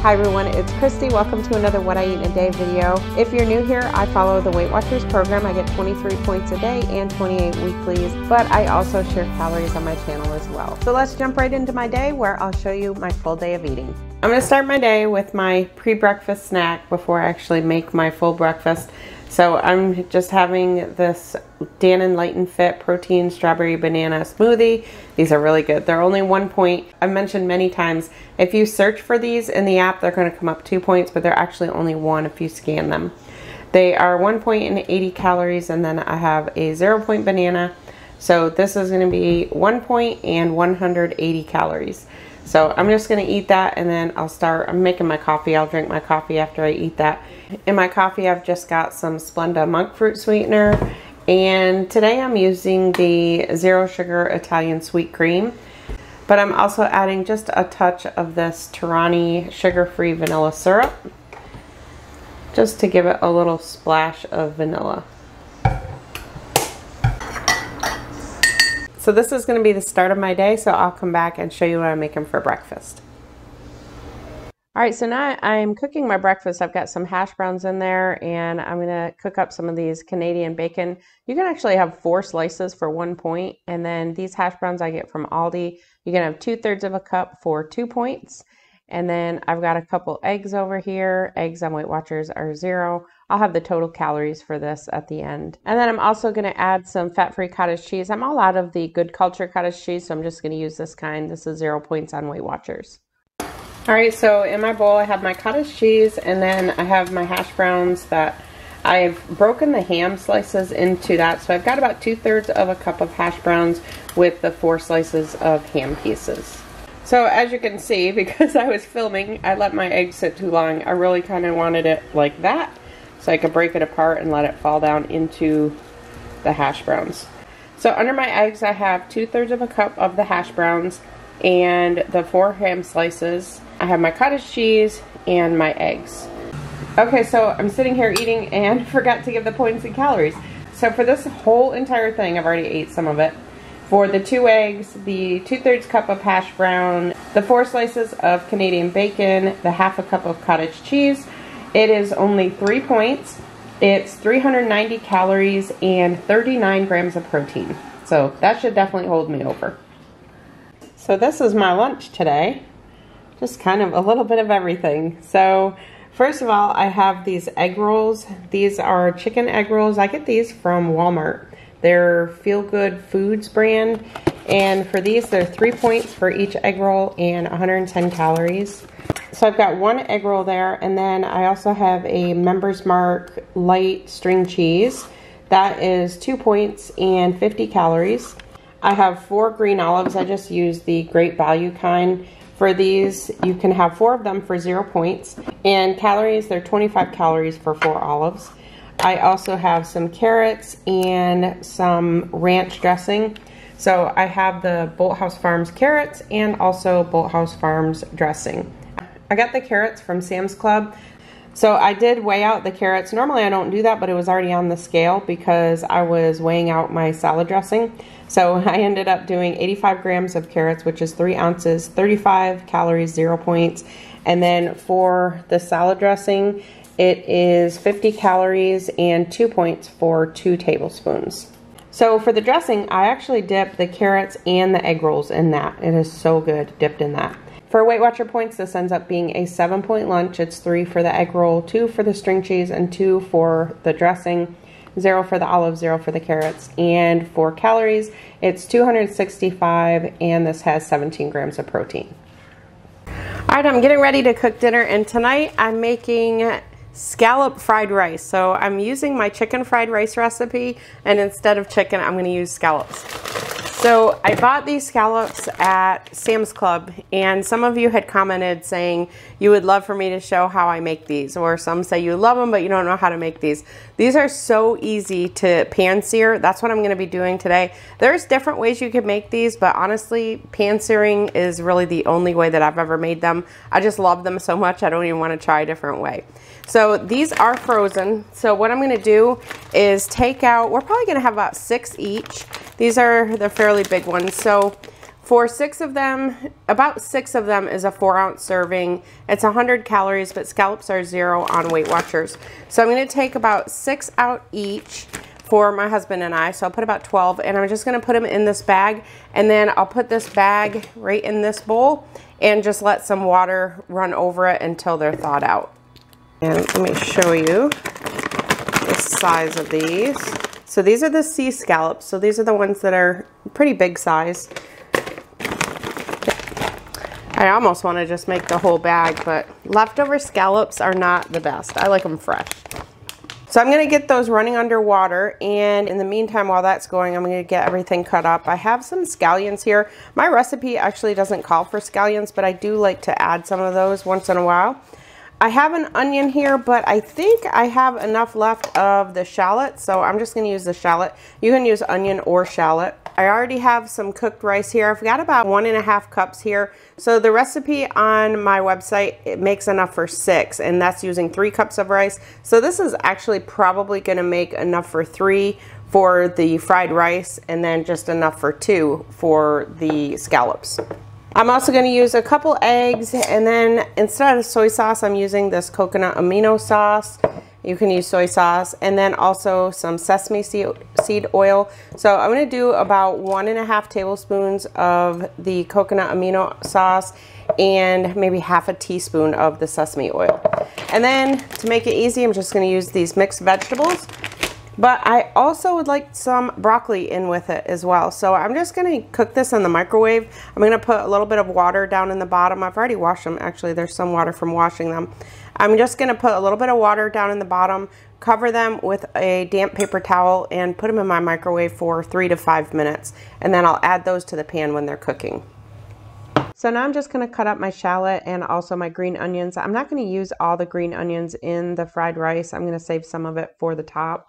Hi everyone, it's Christy. Welcome to another What I Eat in a Day video. If you're new here, I follow the Weight Watchers program. I get 23 points a day and 28 weeklies, but I also share calories on my channel as well. So let's jump right into my day where I'll show you my full day of eating. I'm gonna start my day with my pre-breakfast snack before I actually make my full breakfast. So I'm just having this Dan and Light and Fit protein strawberry banana smoothie. These are really good. They're only 1 point. I've mentioned many times, if you search for these in the app, they're gonna come up 2 points, but they're actually only 1 if you scan them. They are 1 point and 80 calories, and then I have a 0 point banana. So this is gonna be 1 point and 180 calories. So I'm just gonna eat that and then I'm making my coffee. I'll drink my coffee after I eat that. In my coffee, I've just got some Splenda monk fruit sweetener. And today I'm using the zero sugar Italian sweet cream. But I'm also adding just a touch of this Torani sugar-free vanilla syrup, just to give it a little splash of vanilla. So this is going to be the start of my day, so I'll come back and show you what I'm making for breakfast. All right, so now I'm cooking my breakfast. I've got some hash browns in there, and I'm going to cook up some of these Canadian bacon. You can actually have 4 slices for 1 point, and then these hash browns I get from Aldi. You can have 2/3 of a cup for 2 points, and then I've got a couple eggs over here. Eggs on Weight Watchers are 0. I'll have the total calories for this at the end. And then I'm also gonna add some fat-free cottage cheese. I'm all out of the Good Culture cottage cheese, so I'm just gonna use this kind. This is 0 points on Weight Watchers. All right, so in my bowl, I have my cottage cheese, and then I have my hash browns that I've broken the ham slices into that. So I've got about 2/3 of a cup of hash browns with the 4 slices of ham pieces. So as you can see, because I was filming, I let my egg sit too long. I really kind of wanted it like that, so I could break it apart and let it fall down into the hash browns. So under my eggs, I have 2/3 of a cup of the hash browns and the 4 ham slices. I have my cottage cheese and my eggs. Okay, so I'm sitting here eating and forgot to give the points and calories. So for this whole entire thing, I've already ate some of it. For the 2 eggs, the 2/3 cup of hash brown, the 4 slices of Canadian bacon, the half a cup of cottage cheese, it is only 3 points. It's 390 calories and 39 grams of protein. So that should definitely hold me over. So this is my lunch today. Just kind of a little bit of everything. So first of all, I have these egg rolls. These are chicken egg rolls. I get these from Walmart. They're Feel Good Foods brand. And for these, they're 3 points for each egg roll and 110 calories. So I've got 1 egg roll there, and then I also have a Member's Mark light string cheese. That is 2 points and 50 calories. I have 4 green olives. I just use the Great Value kind. For these, you can have 4 of them for 0 points. And calories, they're 25 calories for 4 olives. I also have some carrots and some ranch dressing. So I have the Bolthouse Farms carrots and also Bolthouse Farms dressing. I got the carrots from Sam's Club. So I did weigh out the carrots. Normally I don't do that, but it was already on the scale because I was weighing out my salad dressing. So I ended up doing 85 grams of carrots, which is 3 ounces, 35 calories, 0 points. And then for the salad dressing, it is 50 calories and 2 points for 2 tablespoons. So for the dressing, I actually dip the carrots and the egg rolls in that. It is so good dipped in that. For Weight Watcher points, this ends up being a 7-point lunch. It's 3 for the egg roll, 2 for the string cheese, and 2 for the dressing, 0 for the olives, 0 for the carrots. And for calories, it's 265, and this has 17 grams of protein. All right, I'm getting ready to cook dinner, and tonight I'm making scallop fried rice. So I'm using my chicken fried rice recipe, and instead of chicken, I'm gonna use scallops. So I bought these scallops at Sam's Club, and some of you had commented saying you would love for me to show how I make these, or some say you love them but you don't know how to make these. These are so easy to pan sear. That's what I'm going to be doing today. There's different ways you can make these, but honestly, pan searing is really the only way that I've ever made them. I just love them so much I don't even want to try a different way. So these are frozen. So what I'm going to do is take out, we're probably going to have about 6 each. These are the fairly big ones. So For about six of them is a 4-ounce serving. It's 100 calories, but scallops are 0 on Weight Watchers. So I'm gonna take about 6 out each for my husband and I. So I'll put about 12, and I'm just gonna put them in this bag, and then I'll put this bag right in this bowl and just let some water run over it until they're thawed out. And let me show you the size of these. So these are the sea scallops. So these are the ones that are pretty big size. I almost want to just make the whole bag, but leftover scallops are not the best. I like them fresh. So I'm going to get those running under water, and in the meantime, while that's going, I'm going to get everything cut up. I have some scallions here. My recipe actually doesn't call for scallions, but I do like to add some of those once in a while. I have an onion here, but I think I have enough left of the shallot, so I'm just going to use the shallot. You can use onion or shallot. I already have some cooked rice here. I've got about 1.5 cups here. So the recipe on my website, it makes enough for 6, and that's using 3 cups of rice. So this is actually probably going to make enough for 3 for the fried rice, and then just enough for 2 for the scallops. I'm also going to use a couple eggs, and then instead of soy sauce, I'm using this coconut amino sauce. You can use soy sauce, and then also some sesame seed oil. So I'm going to do about 1.5 tablespoons of the coconut amino sauce and maybe half a teaspoon of the sesame oil. And then to make it easy, I'm just going to use these mixed vegetables. But I also would like some broccoli in with it as well. So I'm just going to cook this in the microwave. I'm going to put a little bit of water down in the bottom. I've already washed them. Actually, there's some water from washing them. I'm just going to put a little bit of water down in the bottom, cover them with a damp paper towel, and put them in my microwave for 3 to 5 minutes. And then I'll add those to the pan when they're cooking. So now I'm just going to cut up my shallot and also my green onions. I'm not going to use all the green onions in the fried rice. I'm going to save some of it for the top.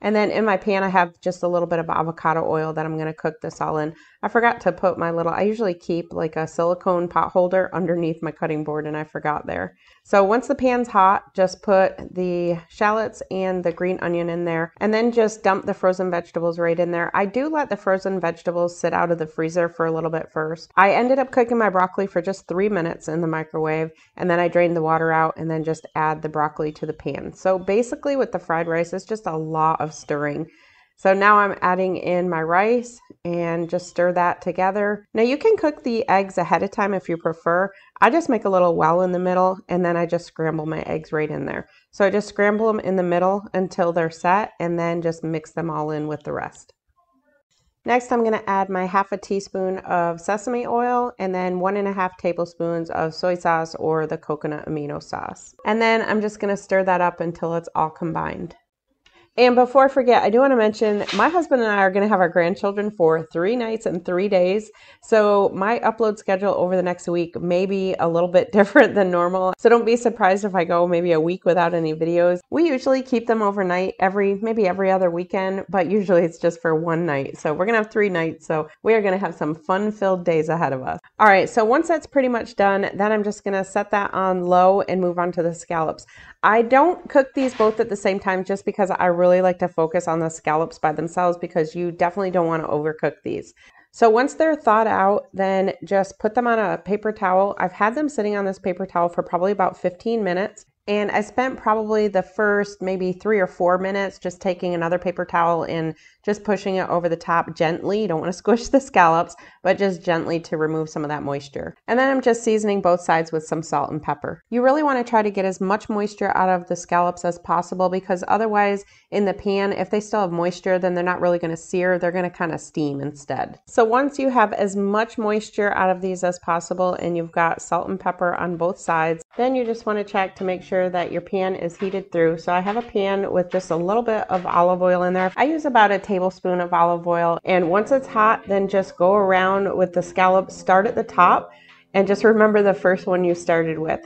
And then in my pan, I have just a little bit of avocado oil that I'm going to cook this all in. I forgot to put my little, I usually keep like a silicone pot holder underneath my cutting board, and I forgot there. So once the pan's hot, just put the shallots and the green onion in there, and then just dump the frozen vegetables right in there. I do let the frozen vegetables sit out of the freezer for a little bit first. I ended up cooking my broccoli for just 3 minutes in the microwave, and then I drained the water out and then just add the broccoli to the pan. So basically with the fried rice, it's just a lot of stirring. So now I'm adding in my rice and just stir that together. Now you can cook the eggs ahead of time if you prefer. I just make a little well in the middle, and then I just scramble my eggs right in there. So I just scramble them in the middle until they're set, and then just mix them all in with the rest. Next, I'm going to add my half a teaspoon of sesame oil, and then 1.5 tablespoons of soy sauce or the coconut amino sauce. And then I'm just going to stir that up until it's all combined. And before I forget, I do want to mention my husband and I are going to have our grandchildren for 3 nights and 3 days. So my upload schedule over the next week may be a little bit different than normal. So don't be surprised if I go maybe a week without any videos. We usually keep them overnight maybe every other weekend, but usually it's just for 1 night. So we're going to have 3 nights. So we are going to have some fun-filled days ahead of us. All right. So once that's pretty much done, then I'm just going to set that on low and move on to the scallops. I don't cook these both at the same time just because I really like to focus on the scallops by themselves, because you definitely don't want to overcook these. So once they're thawed out, then just put them on a paper towel. I've had them sitting on this paper towel for probably about 15 minutes. And I spent probably the first maybe 3 or 4 minutes just taking another paper towel and just pushing it over the top gently. You don't want to squish the scallops, but just gently to remove some of that moisture. And then I'm just seasoning both sides with some salt and pepper. You really want to try to get as much moisture out of the scallops as possible, because otherwise in the pan, if they still have moisture, then they're not really going to sear. They're going to kind of steam instead. So once you have as much moisture out of these as possible and you've got salt and pepper on both sides, then you just want to check to make sure that your pan is heated through. So I have a pan with just a little bit of olive oil in there. I use about a tablespoon of olive oil, and once it's hot, then just go around with the scallops. Start at the top and just remember the first one you started with,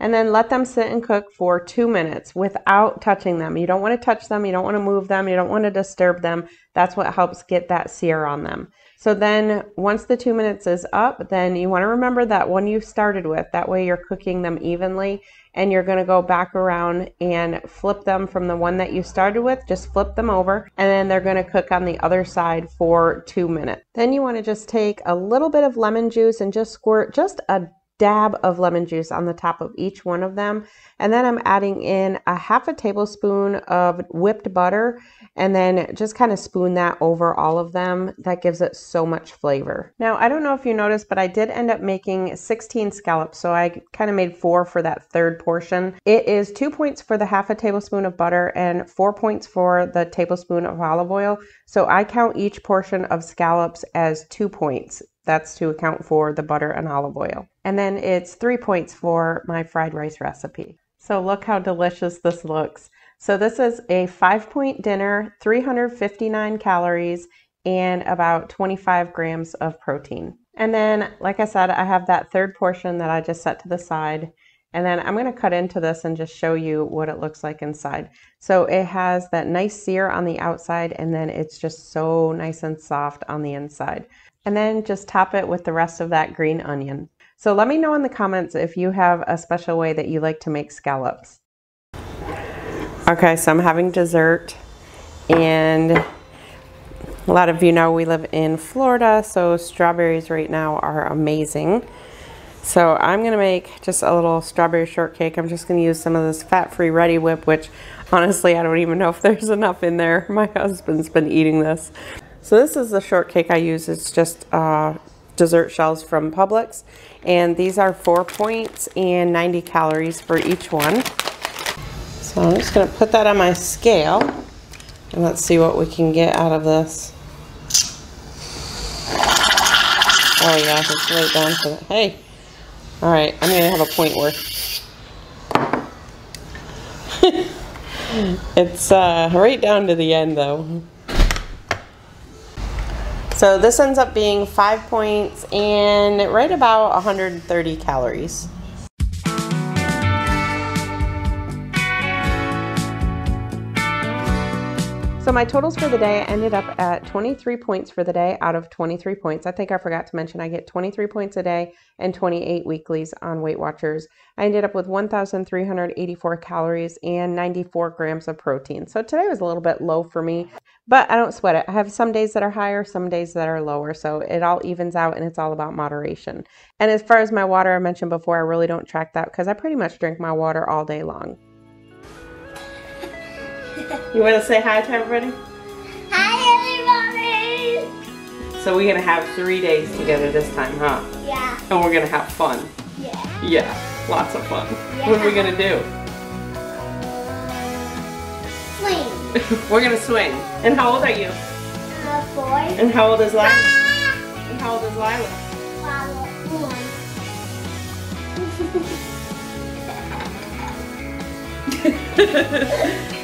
and then let them sit and cook for 2 minutes without touching them. You don't want to touch them, you don't want to move them, you don't want to disturb them. That's what helps get that sear on them. So then once the 2 minutes is up, then you want to remember that one you started with. That way you're cooking them evenly, and you're going to go back around and flip them from the one that you started with, just flip them over, and then they're going to cook on the other side for 2 minutes. Then you want to just take a little bit of lemon juice and just squirt just a dab of lemon juice on the top of each one of them. And then I'm adding in a half a tablespoon of whipped butter, and then just kind of spoon that over all of them. That gives it so much flavor. Now, I don't know if you noticed, but I did end up making 16 scallops. So I kind of made 4 for that third portion. It is 2 points for the half a tablespoon of butter and 4 points for the tablespoon of olive oil. So I count each portion of scallops as 2 points. That's to account for the butter and olive oil. And then it's 3 points for my fried rice recipe. So look how delicious this looks. So this is a 5-point dinner, 359 calories, and about 25 grams of protein. And then, like I said, I have that third portion that I just set to the side. And then I'm going to cut into this and just show you what it looks like inside. So it has that nice sear on the outside, and then it's just so nice and soft on the inside. And then just top it with the rest of that green onion. So let me know in the comments if you have a special way that you like to make scallops. Okay, so I'm having dessert, and a lot of you know we live in Florida, so strawberries right now are amazing. So I'm gonna make just a little strawberry shortcake. I'm just gonna use some of this fat-free Ready Whip, which honestly I don't even know if there's enough in there. My husband's been eating this. So this is the shortcake I use. It's just dessert shells from Publix, and these are 4 points and 90 calories for each one. So I'm just going to put that on my scale, and let's see what we can get out of this. Oh yeah, it's right down to the, hey. All right, I'm going to have a point worth. It's right down to the end though. So this ends up being 5 points and right about 130 calories. So my totals for the day ended up at 23 points for the day out of 23 points. I think I forgot to mention I get 23 points a day and 28 weeklies on Weight Watchers. I ended up with 1,384 calories and 94 grams of protein. So today was a little bit low for me, but I don't sweat it. I have some days that are higher, some days that are lower. So it all evens out, and it's all about moderation. And as far as my water, I mentioned before, I really don't track that because I pretty much drink my water all day long. You want to say hi to everybody? Hi, everybody! So we're going to have 3 days together this time, huh? Yeah. And we're going to have fun. Yeah. Yeah, lots of fun. Yeah. What are we going to do? Swing. We're going to swing. And how old are you? 4. And how old is Lila? Ah! And how old is Lila? Lila, 1.